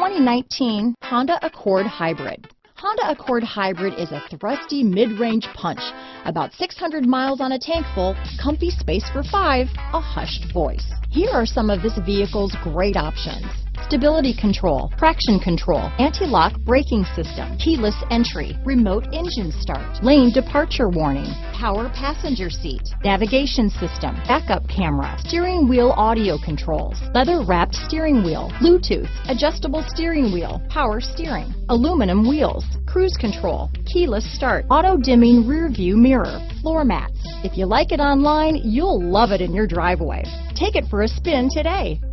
2019 Honda Accord Hybrid. Honda Accord Hybrid is a thrusty mid-range punch. About 600 miles on a tank full, comfy space for five, a hushed voice. Here are some of this vehicle's great options. Stability control, traction control, anti-lock braking system, keyless entry, remote engine start, lane departure warning, power passenger seat, navigation system, backup camera, steering wheel audio controls, leather-wrapped steering wheel, Bluetooth, adjustable steering wheel, power steering, aluminum wheels, cruise control, keyless start, auto-dimming rear-view mirror, floor mats. If you like it online, you'll love it in your driveway. Take it for a spin today.